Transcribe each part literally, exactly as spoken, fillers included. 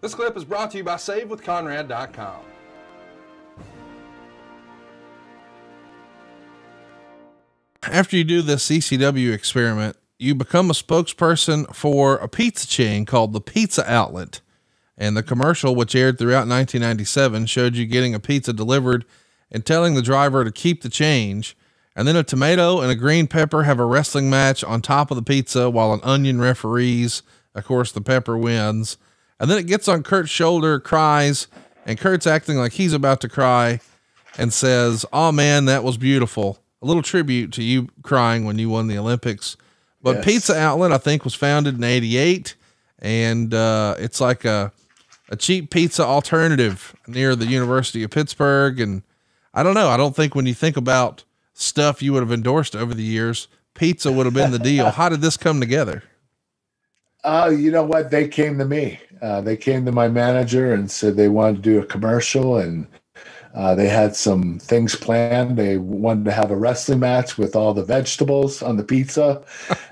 This clip is brought to you by Save With Conrad dot com. After you do this C C W experiment, you become a spokesperson for a pizza chain called the Pizza Outlet. And the commercial, which aired throughout nineteen ninety-seven, showed you getting a pizza delivered and telling the driver to keep the change. And then a tomato and a green pepper have a wrestling match on top of the pizza while an onion referees. Of course, the pepper wins. And then it gets on Kurt's shoulder, cries, and Kurt's acting like he's about to cry and says, "Oh man, that was beautiful." A little tribute to you crying when you won the Olympics. But yes. Pizza Outlet, I think, was founded in eighty-eight. And, uh, it's like a, a cheap pizza alternative near the University of Pittsburgh. And I don't know. I don't think when you think about stuff you would have endorsed over the years, pizza would have been the deal. How did this come together? Uh, you know what? They came to me. Uh, they came to my manager and said they wanted to do a commercial, and uh, they had some things planned. They wanted to have a wrestling match with all the vegetables on the pizza,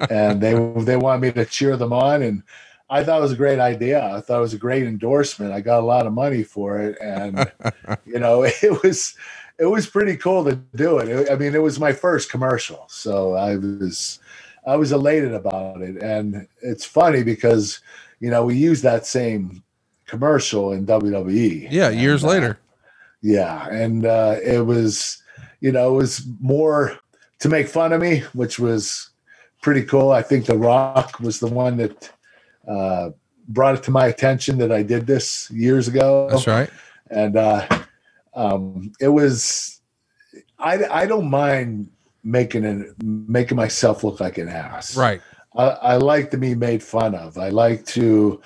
and they they wanted me to cheer them on. And I thought it was a great idea. I thought it was a great endorsement. I got a lot of money for it, and you know, it was it was pretty cool to do it. it I mean, it was my first commercial, so I was. I was elated about it. And it's funny because, you know, we use that same commercial in W W E. Yeah. Years and, uh, later. Yeah. And, uh, it was, you know, it was more to make fun of me, which was pretty cool. I think The Rock was the one that, uh, brought it to my attention that I did this years ago. That's right. And, uh, um, it was, I, I don't mind making an making myself look like an ass. Right. I, I like to be made fun of. I like to,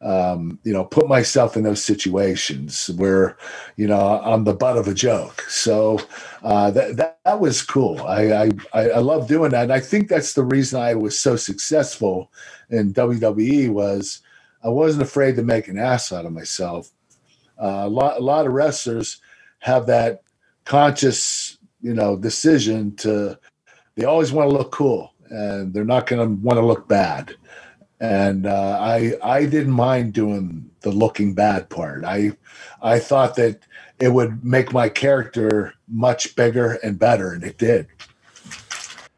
um, you know, put myself in those situations where, you know, I'm the butt of a joke. So uh, that, that, that was cool. I, I, I love doing that. And I think that's the reason I was so successful in W W E was I wasn't afraid to make an ass out of myself. Uh, a lot, a lot of wrestlers have that conscious, you know, decision to, they always want to look cool and they're not going to want to look bad. And, uh, I, I didn't mind doing the looking bad part. I, I thought that it would make my character much bigger and better. And it did.